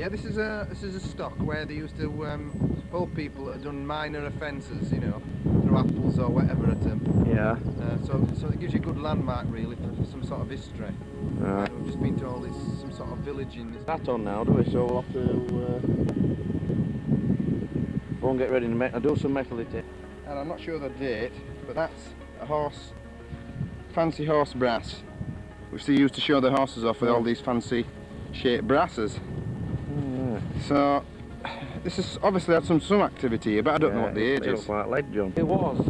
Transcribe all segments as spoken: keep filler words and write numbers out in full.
Yeah, this is a this is a stock where they used to um, hold people that had done minor offences, you know, through apples or whatever at them. Yeah. Uh, so so it gives you a good landmark really for, for some sort of history. Right. I've just been told it's some sort of village in this. That's on now, do we? So we'll have to uh, go and get ready to metal. Do some metal it. And I'm not sure the date, but that's a horse, fancy horse brass, which they used to show the horses off with all these fancy shaped brasses. Oh, yeah. So this is obviously had some some activity here, but I don't yeah, know what the age is. Like lead jump. It was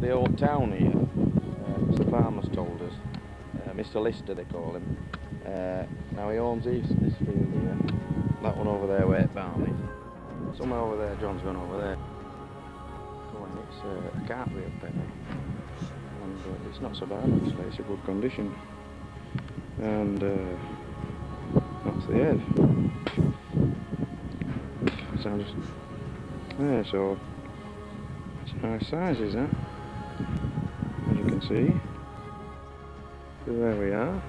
the old town here. Uh, Mister Farmer's told us. Uh, Mister Lister they call him. Uh, now he owns this this field here. That one over there where it Barney. Somewhere over there. John's gone over there. Oh, and it's uh, a cartwheel penny. And uh, it's not so bad actually. It's a good condition. And. Uh, That's the head. So just there, so it's nice sizes, huh? As you can see. So there we are.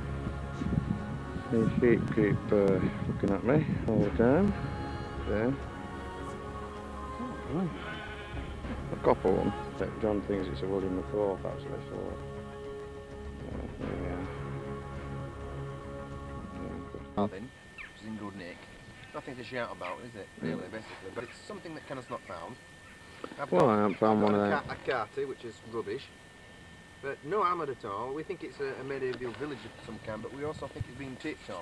These sheep keep uh, looking at me all the time. There. Oh, a copper one. John thinks it's a William the Fourth actually, so yeah, there we are. Which is in good nick. Nothing to shout about, is it? Really, basically. But it's something that Kenneth's not found. I've well, got, I haven't found I've one got of them. A carty, which is rubbish. But no hammered at all. We think it's a, a medieval village of some kind, but we also think it's been tipped on.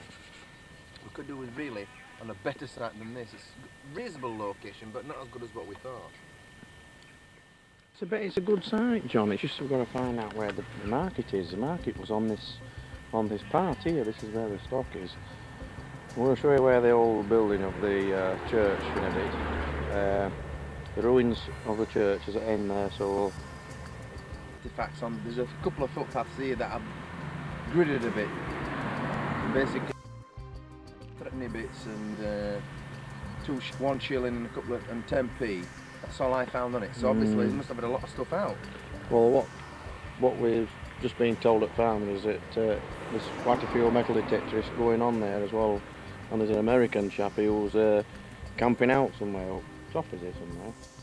We could do with really on a better site than this. It's a reasonable location, but not as good as what we thought. It's a bit, it's a good site, John. It's just we've got to find out where the market is. The market was on this, on this part here. This is where the stock is. We'll show you where the old building of the uh, church in a bit. Uh, the ruins of the church is at the end there, so... Artifacts on, there's a couple of footpaths here that I've gridded a bit. Basically, threepenny bits and uh, two, one shilling and a couple of, and ten p. That's all I found on it, so obviously mm. It must have had a lot of stuff out. Well, what, what we've just been told at Farmer is that uh, there's quite a few metal detectors going on there as well. And there's an American chap who's uh, camping out somewhere, up top is it somewhere.